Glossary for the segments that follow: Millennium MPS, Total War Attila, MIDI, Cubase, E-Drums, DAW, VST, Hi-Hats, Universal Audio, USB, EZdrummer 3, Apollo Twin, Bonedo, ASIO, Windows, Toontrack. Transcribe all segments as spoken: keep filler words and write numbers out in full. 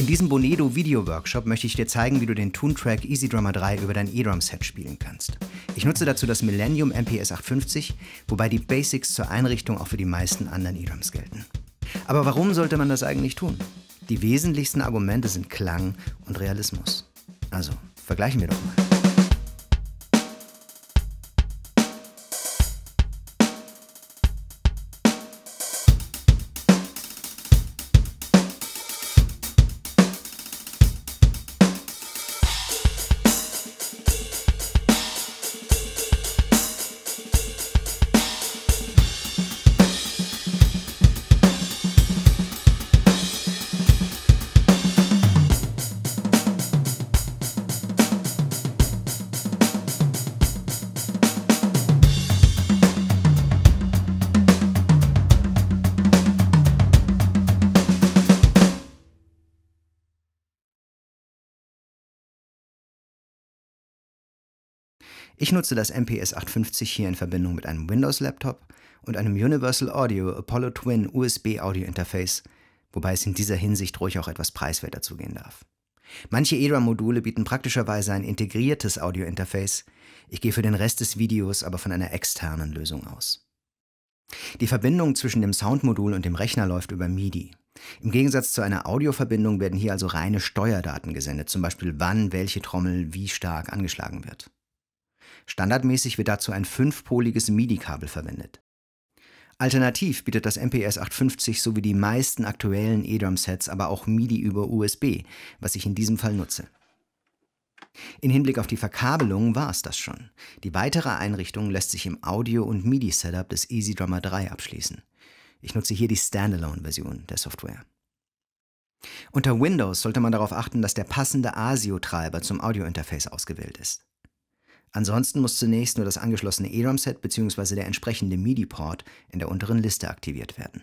In diesem Bonedo Video Workshop möchte ich dir zeigen, wie du den Toontrack EZdrummer drei über dein E-Drum-Set spielen kannst. Ich nutze dazu das Millennium M P S achthundertfünfzig, wobei die Basics zur Einrichtung auch für die meisten anderen E-Drums gelten. Aber warum sollte man das eigentlich tun? Die wesentlichsten Argumente sind Klang und Realismus. Also, vergleichen wir doch mal. Ich nutze das M P S achthundertfünfzig hier in Verbindung mit einem Windows-Laptop und einem Universal Audio Apollo Twin U S B-Audio-Interface, wobei es in dieser Hinsicht ruhig auch etwas preiswerter zugehen darf. Manche E-Drum-Module bieten praktischerweise ein integriertes Audio-Interface, ich gehe für den Rest des Videos aber von einer externen Lösung aus. Die Verbindung zwischen dem Soundmodul und dem Rechner läuft über MIDI. Im Gegensatz zu einer Audioverbindung werden hier also reine Steuerdaten gesendet, zum Beispiel wann welche Trommel wie stark angeschlagen wird. Standardmäßig wird dazu ein fünfpoliges MIDI-Kabel verwendet. Alternativ bietet das M P S achthundertfünfzig sowie die meisten aktuellen E-Drum-Sets aber auch MIDI über U S B, was ich in diesem Fall nutze. In Hinblick auf die Verkabelung war es das schon. Die weitere Einrichtung lässt sich im Audio- und MIDI-Setup des EZdrummer drei abschließen. Ich nutze hier die Standalone-Version der Software. Unter Windows sollte man darauf achten, dass der passende A S I O-Treiber zum Audio-Interface ausgewählt ist. Ansonsten muss zunächst nur das angeschlossene E-Drum-Set bzw. der entsprechende MIDI-Port in der unteren Liste aktiviert werden.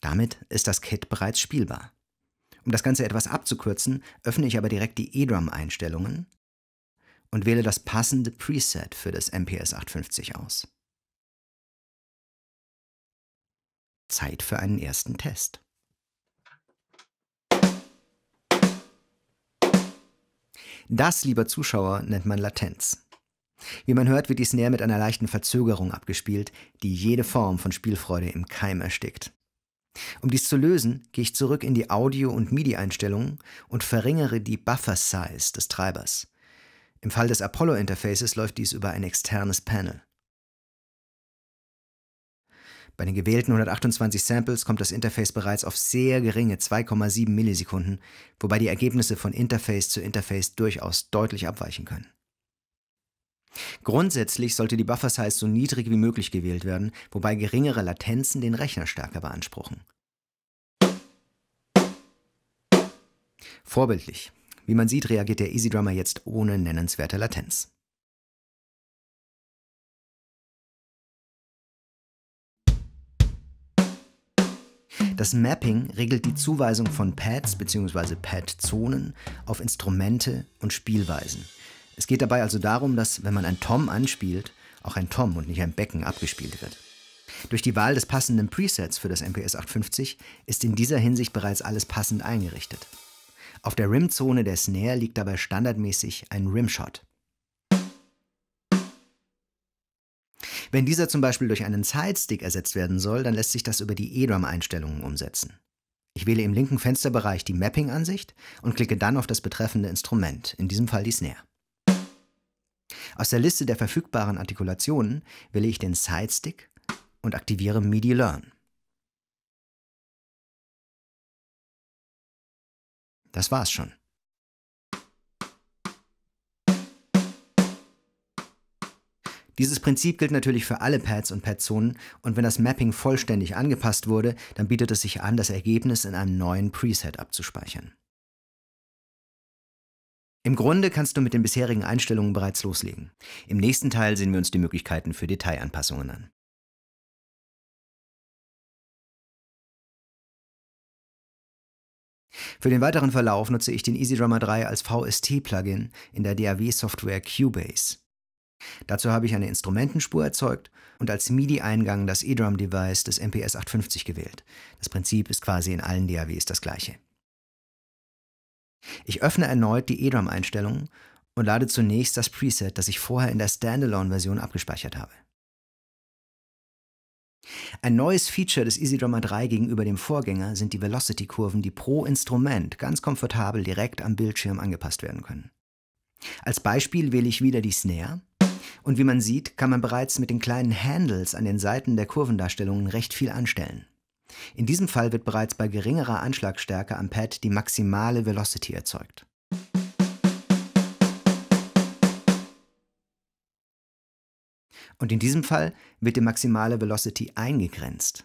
Damit ist das Kit bereits spielbar. Um das Ganze etwas abzukürzen, öffne ich aber direkt die E-Drum-Einstellungen und wähle das passende Preset für das M P S achthundertfünfzig aus. Zeit für einen ersten Test. Das, lieber Zuschauer, nennt man Latenz. Wie man hört, wird die Snare mit einer leichten Verzögerung abgespielt, die jede Form von Spielfreude im Keim erstickt. Um dies zu lösen, gehe ich zurück in die Audio- und MIDI-Einstellungen und verringere die Buffer-Size des Treibers. Im Fall des Apollo-Interfaces läuft dies über ein externes Panel. Bei den gewählten hundertachtundzwanzig Samples kommt das Interface bereits auf sehr geringe zwei Komma sieben Millisekunden, wobei die Ergebnisse von Interface zu Interface durchaus deutlich abweichen können. Grundsätzlich sollte die Buffer-Size so niedrig wie möglich gewählt werden, wobei geringere Latenzen den Rechner stärker beanspruchen. Vorbildlich. Wie man sieht, reagiert der EZdrummer jetzt ohne nennenswerte Latenz. Das Mapping regelt die Zuweisung von Pads bzw. Pad-Zonen auf Instrumente und Spielweisen. Es geht dabei also darum, dass, wenn man ein Tom anspielt, auch ein Tom und nicht ein Becken abgespielt wird. Durch die Wahl des passenden Presets für das M P S achthundertfünfzig ist in dieser Hinsicht bereits alles passend eingerichtet. Auf der Rim-Zone der Snare liegt dabei standardmäßig ein Rimshot. Wenn dieser zum Beispiel durch einen Sidestick ersetzt werden soll, dann lässt sich das über die E-Drum-Einstellungen umsetzen. Ich wähle im linken Fensterbereich die Mapping-Ansicht und klicke dann auf das betreffende Instrument, in diesem Fall die Snare. Aus der Liste der verfügbaren Artikulationen wähle ich den Sidestick und aktiviere MIDI Learn. Das war's schon. Dieses Prinzip gilt natürlich für alle Pads und Pad-Zonen und wenn das Mapping vollständig angepasst wurde, dann bietet es sich an, das Ergebnis in einem neuen Preset abzuspeichern. Im Grunde kannst du mit den bisherigen Einstellungen bereits loslegen. Im nächsten Teil sehen wir uns die Möglichkeiten für Detailanpassungen an. Für den weiteren Verlauf nutze ich den EZdrummer drei als V S T-Plugin in der D A W-Software Cubase. Dazu habe ich eine Instrumentenspur erzeugt und als MIDI-Eingang das E-Drum-Device des M P S achthundertfünfzig gewählt. Das Prinzip ist quasi in allen D A Ws das gleiche. Ich öffne erneut die E Drum-Einstellungen und lade zunächst das Preset, das ich vorher in der Standalone-Version abgespeichert habe. Ein neues Feature des EZdrummer drei gegenüber dem Vorgänger sind die Velocity-Kurven, die pro Instrument ganz komfortabel direkt am Bildschirm angepasst werden können. Als Beispiel wähle ich wieder die Snare und wie man sieht, kann man bereits mit den kleinen Handles an den Seiten der Kurvendarstellungen recht viel anstellen. In diesem Fall wird bereits bei geringerer Anschlagstärke am Pad die maximale Velocity erzeugt. Und in diesem Fall wird die maximale Velocity eingegrenzt.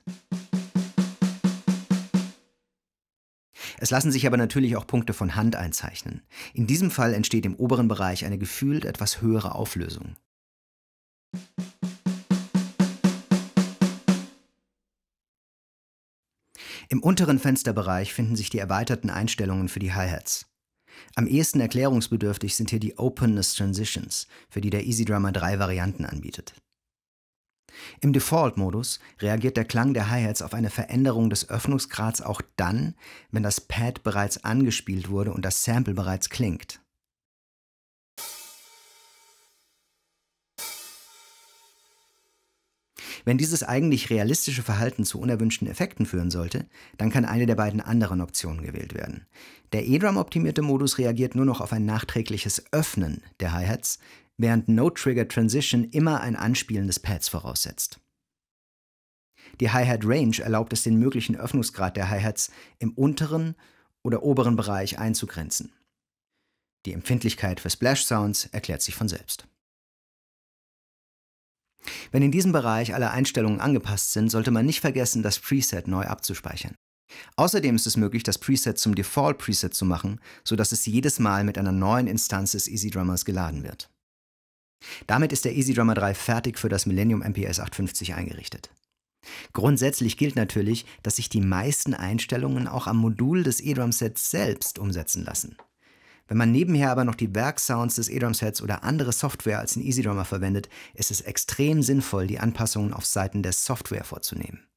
Es lassen sich aber natürlich auch Punkte von Hand einzeichnen. In diesem Fall entsteht im oberen Bereich eine gefühlt etwas höhere Auflösung. Im unteren Fensterbereich finden sich die erweiterten Einstellungen für die Hi-Hats. Am ehesten erklärungsbedürftig sind hier die Openness Transitions, für die der EZdrummer drei Varianten anbietet. Im Default-Modus reagiert der Klang der Hi-Hats auf eine Veränderung des Öffnungsgrads auch dann, wenn das Pad bereits angespielt wurde und das Sample bereits klingt. Wenn dieses eigentlich realistische Verhalten zu unerwünschten Effekten führen sollte, dann kann eine der beiden anderen Optionen gewählt werden. Der E Drum-optimierte Modus reagiert nur noch auf ein nachträgliches Öffnen der Hi-Hats, während No-Trigger-Transition immer ein Anspielen des Pads voraussetzt. Die Hi-Hat-Range erlaubt es, den möglichen Öffnungsgrad der Hi-Hats im unteren oder oberen Bereich einzugrenzen. Die Empfindlichkeit für Splash-Sounds erklärt sich von selbst. Wenn in diesem Bereich alle Einstellungen angepasst sind, sollte man nicht vergessen, das Preset neu abzuspeichern. Außerdem ist es möglich, das Preset zum Default-Preset zu machen, sodass es jedes Mal mit einer neuen Instanz des EZdrummers geladen wird. Damit ist der EZdrummer drei fertig für das Millennium M P S achthundertfünfzig eingerichtet. Grundsätzlich gilt natürlich, dass sich die meisten Einstellungen auch am Modul des E Drum Sets selbst umsetzen lassen. Wenn man nebenher aber noch die Werksounds des E Drum Sets oder andere Software als den EZdrummer verwendet, ist es extrem sinnvoll, die Anpassungen auf Seiten der Software vorzunehmen.